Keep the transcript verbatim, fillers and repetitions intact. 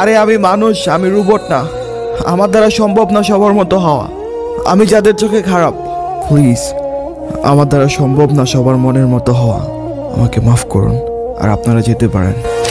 আরে আমি মানুষ, আমি রোবট না। আমার দ্বারা সম্ভব না সবার মতো হওয়া। আমি যাদের চোখে খারাপ, প্লিজ আমার দ্বারা সম্ভব না সবার মনের মতো হওয়া, আমাকে মাফ করুন আর আপনারা যেতে পারেন।